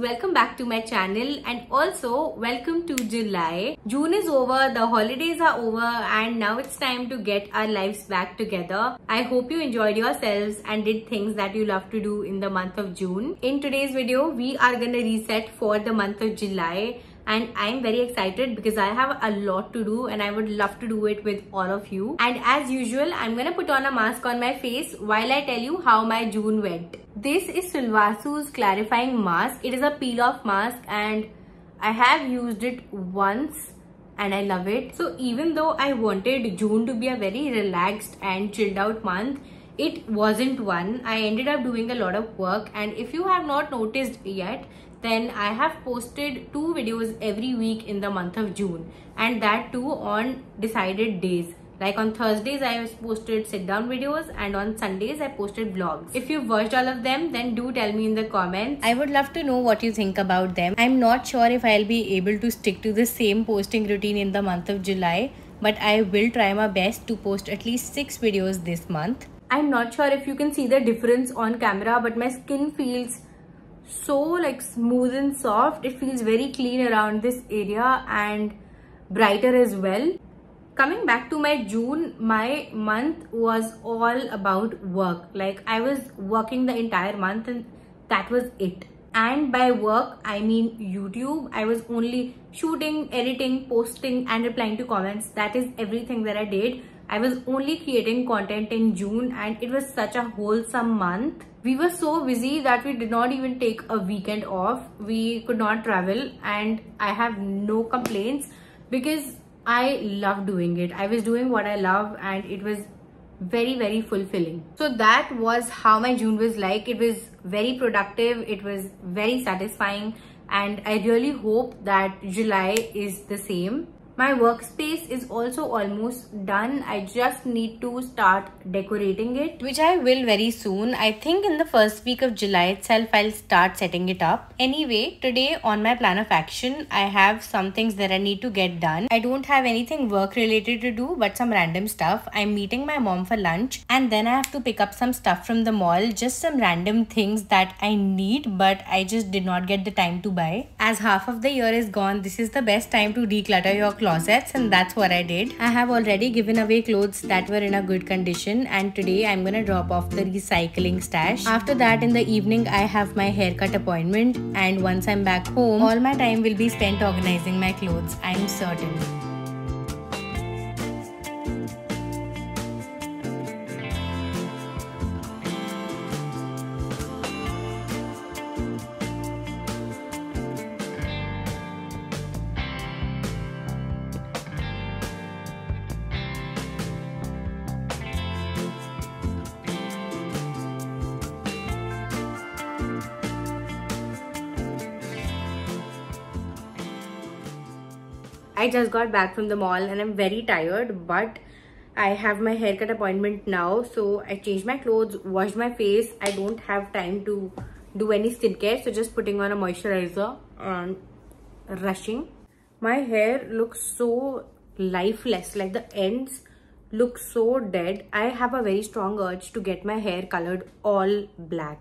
Welcome back to my channel and also welcome to July. June is over, the holidays are over and now it's time to get our lives back together. I hope you enjoyed yourselves and did things that you love to do in the month of June. In today's video, we are gonna reset for the month of July. And I'm very excited because I have a lot to do and I would love to do it with all of you. And as usual, I'm gonna put on a mask on my face while I tell you how my June went. This is Sulwhasoo's clarifying mask. It is a peel-off mask and I have used it once and I love it. So even though I wanted June to be a very relaxed and chilled out month, it wasn't one. I ended up doing a lot of work, and if you have not noticed yet, then I have posted 2 videos every week in the month of June, and that too on decided days. Like on Thursdays I have posted sit down videos and on Sundays I posted vlogs. If you've watched all of them, then do tell me in the comments. I would love to know what you think about them. I'm not sure if I'll be able to stick to the same posting routine in the month of July, but I will try my best to post at least 6 videos this month. I'm not sure if you can see the difference on camera, but my skin feels so like smooth and soft. It feels very clean around this area and brighter as well. Coming back to my June, my month was all about work. Like I was working the entire month and that was it. And by work I mean YouTube. I was only shooting, editing, posting and replying to comments. That is everything that I did. I was only creating content in June and it was such a wholesome month. We were so busy that we did not even take a weekend off. We could not travel and I have no complaints because I love doing it. I was doing what I love and it was very, very fulfilling. So that was how my June was like. It was very productive. It was very satisfying and I really hope that July is the same. My workspace is also almost done. I just need to start decorating it, which I will very soon. I think in the first week of July itself, I'll start setting it up. Anyway, today on my plan of action, I have some things that I need to get done. I don't have anything work related to do, but some random stuff. I'm meeting my mom for lunch and then I have to pick up some stuff from the mall. Just some random things that I need, but I just did not get the time to buy. As half of the year is gone, this is the best time to declutter your closets, and that's what I did. I have already given away clothes that were in a good condition and today I'm gonna drop off the recycling stash. After that, in the evening I have my haircut appointment, and once I'm back home, all my time will be spent organizing my clothes, I'm certain. I just got back from the mall and I'm very tired, but I have my haircut appointment now, so I changed my clothes, washed my face. I don't have time to do any skincare, so just putting on a moisturizer and rushing. My hair looks so lifeless, like the ends look so dead. I have a very strong urge to get my hair colored all black.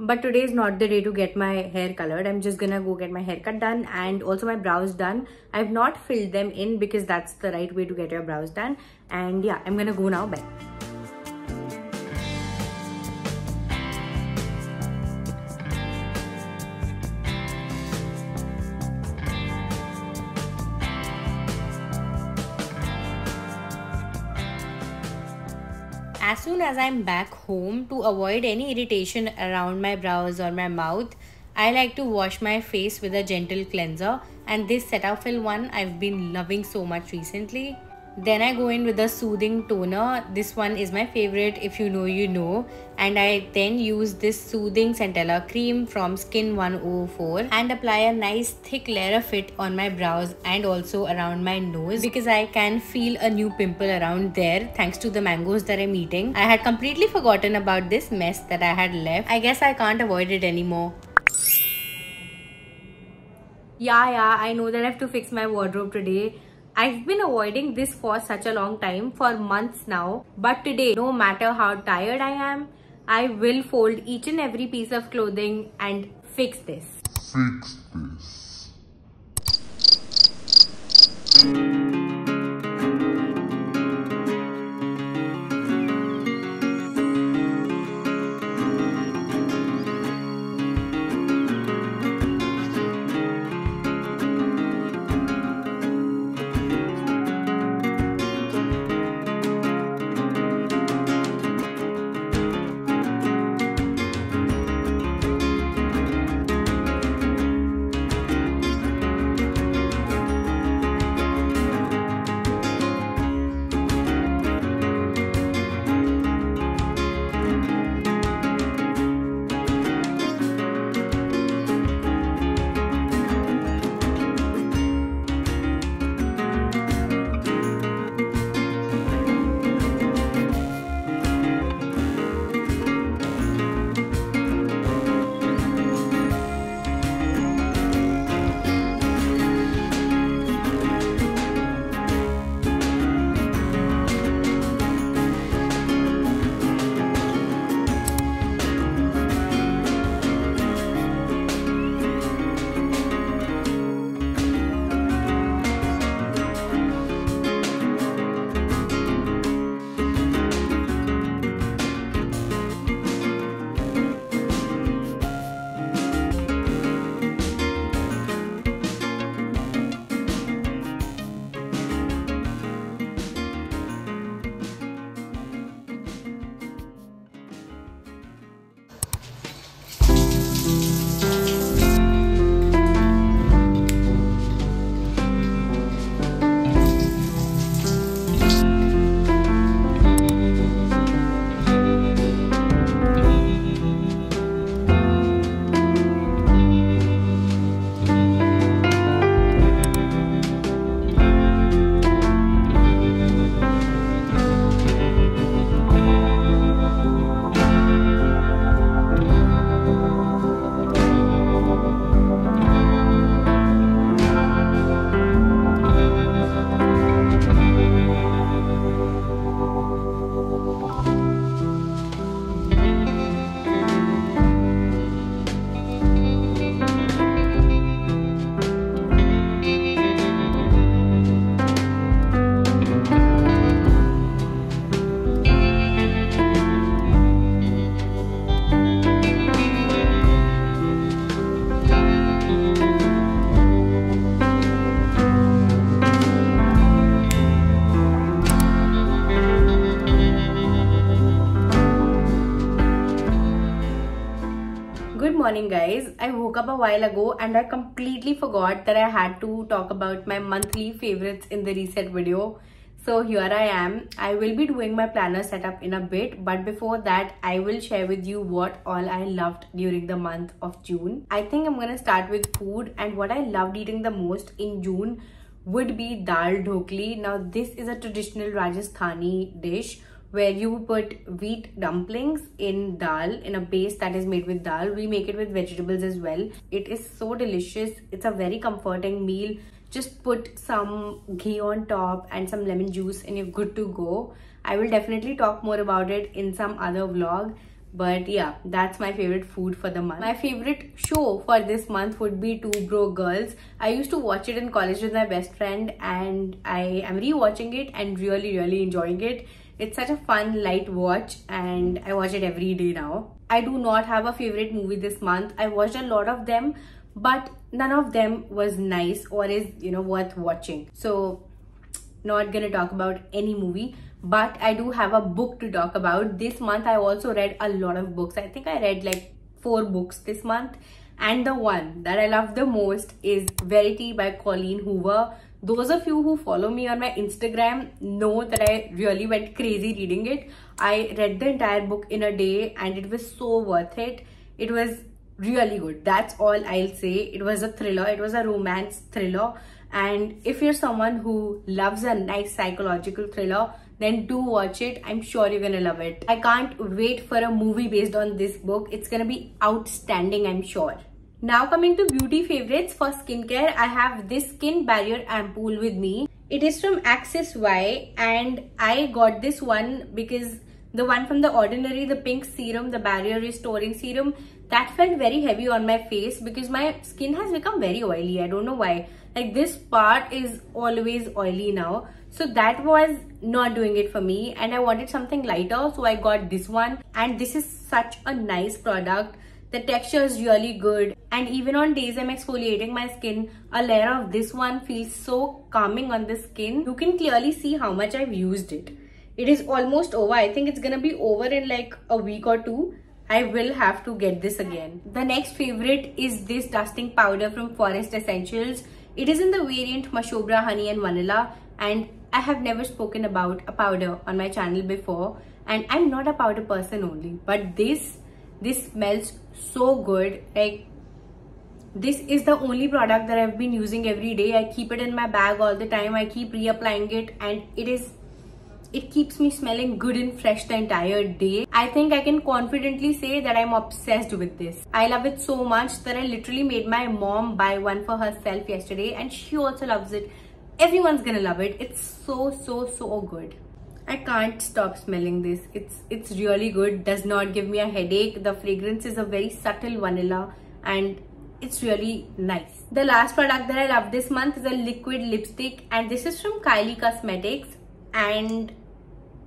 But today is not the day to get my hair colored. I'm just gonna go get my haircut done and also my brows done. I've not filled them in because that's the right way to get your brows done. And yeah, I'm gonna go now. Bye. as soon as I'm back home, to avoid any irritation around my brows or my mouth, I like to wash my face with a gentle cleanser, and this Cetaphil one I've been loving so much recently. Then I go in with a soothing toner. This one is my favorite, if you know you know, and I then use this soothing centella cream from Skin1004 and apply a nice thick layer of it on my brows and also around my nose, because I can feel a new pimple around there thanks to the mangoes that I'm eating. I had completely forgotten about this mess that I had left. I guess I can't avoid it anymore. Yeah, I know that I have to fix my wardrobe today. I've been avoiding this for such a long time, for months now. But today, no matter how tired I am, I will fold each and every piece of clothing and fix this. Fix this. Morning guys, I woke up a while ago and I completely forgot that I had to talk about my monthly favorites in the reset video. So here I am. I will be doing my planner setup in a bit, but before that I will share with you what all I loved during the month of June. I think I'm gonna start with food, and what I loved eating the most in June would be dal dhokli. Now this is a traditional Rajasthani dish where you put wheat dumplings in dal, in a base that is made with dal. We make it with vegetables as well. It is so delicious. It's a very comforting meal. Just put some ghee on top and some lemon juice and you're good to go. I will definitely talk more about it in some other vlog. But yeah, that's my favorite food for the month. My favorite show for this month would be Two Broke Girls. I used to watch it in college with my best friend, and I am rewatching it and really enjoying it. It's such a fun, light watch, and I watch it every day now. I do not have a favorite movie this month. I watched a lot of them, but none of them was nice or is, you know, worth watching. So not gonna talk about any movie, but I do have a book to talk about. This month I also read a lot of books. I think I read like 4 books this month, and the one that I love the most is Verity by Colleen Hoover. Those of you who follow me on my Instagram know that I really went crazy reading it. I read the entire book in a day and it was so worth it. It was really good. That's all I'll say. It was a thriller. It was a romance thriller. And if you're someone who loves a nice psychological thriller, then do watch it. I'm sure you're gonna love it. I can't wait for a movie based on this book. It's gonna be outstanding, I'm sure. Now coming to beauty favorites for skincare, I have this Skin Barrier Ampoule with me. It is from Axis-Y and I got this one because the one from The Ordinary, the pink serum, the barrier restoring serum, that felt very heavy on my face because my skin has become very oily. I don't know why. Like this part is always oily now. So that was not doing it for me and I wanted something lighter, so I got this one. And this is such a nice product. The texture is really good and even on days I'm exfoliating my skin, a layer of this one feels so calming on the skin. You can clearly see how much I've used it. It is almost over. I think it's gonna be over in like a week or two. I will have to get this again. The next favorite is this dusting powder from Forest Essentials. It is in the variant Mashobra, Honey and Vanilla, and I have never spoken about a powder on my channel before and I'm not a powder person only, but this smells so good. Like this is the only product that I've been using every day. I keep it in my bag all the time. I keep reapplying it and it keeps me smelling good and fresh the entire day. I think I can confidently say that I'm obsessed with this. I love it so much that I literally made my mom buy one for herself yesterday and she also loves it. Everyone's gonna love it. It's so good. I can't stop smelling this. It's really good. Does not give me a headache. The fragrance is a very subtle vanilla and it's really nice. The last product that I love this month is a liquid lipstick and this is from Kylie Cosmetics. And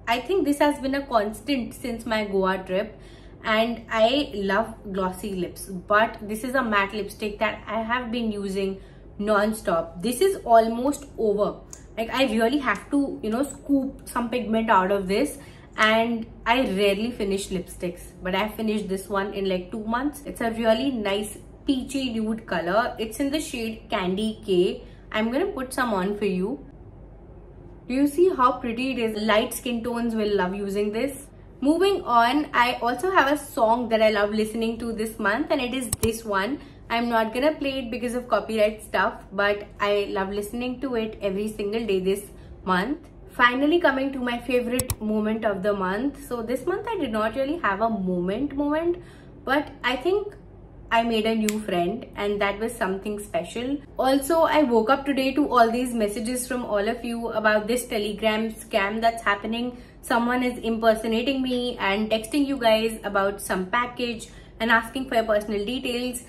I think this has been a constant since my Goa trip and I love glossy lips, but this is a matte lipstick that I have been using non-stop. This is almost over. Like I really have to, you know, scoop some pigment out of this and I rarely finish lipsticks, but I finished this one in like 2 months. It's a really nice peachy nude color. It's in the shade Candy K. I'm gonna put some on for you. Do you see how pretty it is? Light skin tones will love using this. Moving on, I also have a song that I love listening to this month and it is this one. I'm not gonna play it because of copyright stuff, but I love listening to it every single day this month. Finally coming to my favorite moment of the month. So this month I did not really have a moment, but I think I made a new friend and that was something special. Also, I woke up today to all these messages from all of you about this Telegram scam that's happening. Someone is impersonating me and texting you guys about some package and asking for your personal details.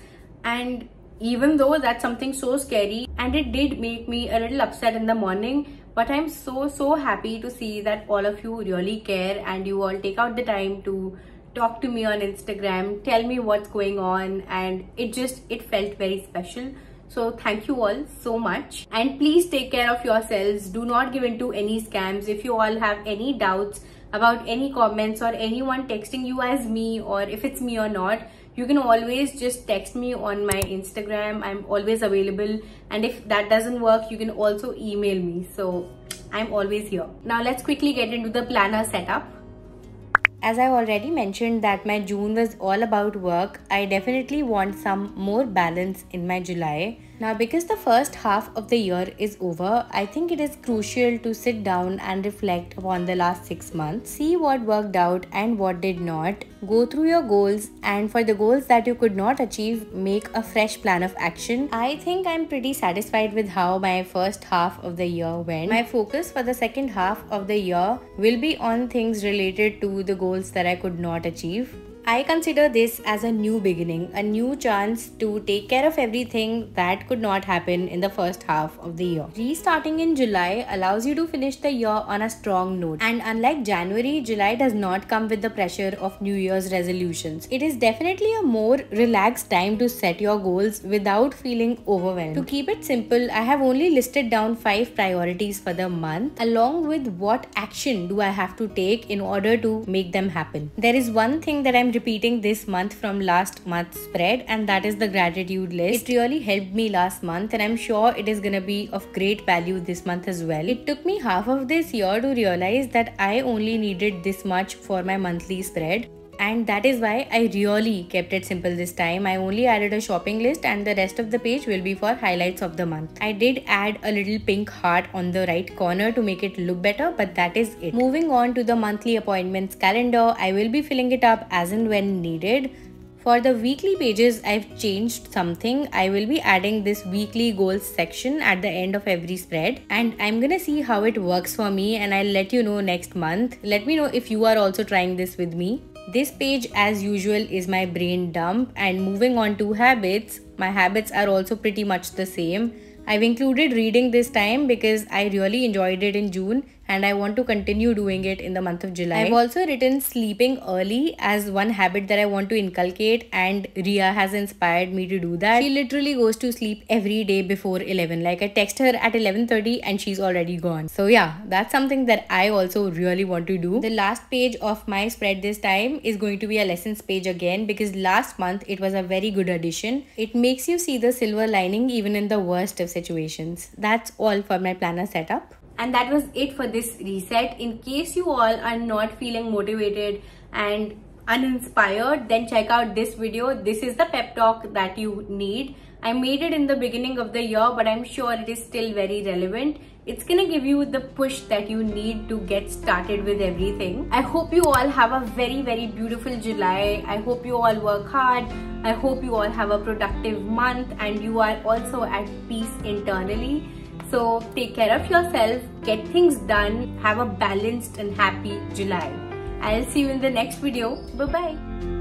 And even though that's something so scary and it did make me a little upset in the morning, but I'm so happy to see that all of you really care and you all take out the time to talk to me on Instagram, tell me what's going on, and it felt very special. So thank you all so much and please take care of yourselves. Do not give in to any scams. If you all have any doubts about any comments or anyone texting you as me or if it's me or not, you can always just text me on my Instagram. I'm always available and if that doesn't work, you can also email me. So I'm always here. Now let's quickly get into the planner setup. As I already mentioned that my June was all about work, I definitely want some more balance in my July. Now because the first half of the year is over, I think it is crucial to sit down and reflect upon the last 6 months. See what worked out and what did not. Go through your goals and for the goals that you could not achieve, make a fresh plan of action. I think I'm pretty satisfied with how my first half of the year went. My focus for the second half of the year will be on things related to the goals that I could not achieve. I consider this as a new beginning, a new chance to take care of everything that could not happen in the first half of the year. Restarting in July allows you to finish the year on a strong note, and unlike January, July does not come with the pressure of New Year's resolutions. It is definitely a more relaxed time to set your goals without feeling overwhelmed. To keep it simple, I have only listed down 5 priorities for the month, along with what action do I have to take in order to make them happen. There is one thing that I'm repeating this month from last month's spread, and that is the gratitude list. It really helped me last month, and I'm sure it is gonna be of great value this month as well. It took me half of this year to realize that I only needed this much for my monthly spread, and that is why I really kept it simple this time. I only added a shopping list, and the rest of the page will be for highlights of the month. I did add a little pink heart on the right corner to make it look better, but that is it. Moving on to the monthly appointments calendar, I will be filling it up as and when needed. For the weekly pages, I've changed something. I will be adding this weekly goals section at the end of every spread, and I'm gonna see how it works for me, and I'll let you know next month. Let me know if you are also trying this with me. This page, as usual, is my brain dump, and moving on to habits, my habits are also pretty much the same. I've included reading this time because I really enjoyed it in June, and I want to continue doing it in the month of July. I've also written sleeping early as one habit that I want to inculcate, and Ria has inspired me to do that. She literally goes to sleep every day before 11. Like, I text her at 11:30 and she's already gone. So yeah, that's something that I also really want to do. The last page of my spread this time is going to be a lessons page again, because last month it was a very good addition. It makes you see the silver lining even in the worst of situations. That's all for my planner setup. And that was it for this reset. In case you all are not feeling motivated and uninspired, then check out this video. This is the pep talk that you need. I made it in the beginning of the year, but I'm sure it is still very relevant. It's gonna give you the push that you need to get started with everything. I hope you all have a very, very beautiful July. I hope you all work hard. I hope you all have a productive month, and you are also at peace internally. So take care of yourself, get things done, have a balanced and happy July. I'll see you in the next video. Bye-bye.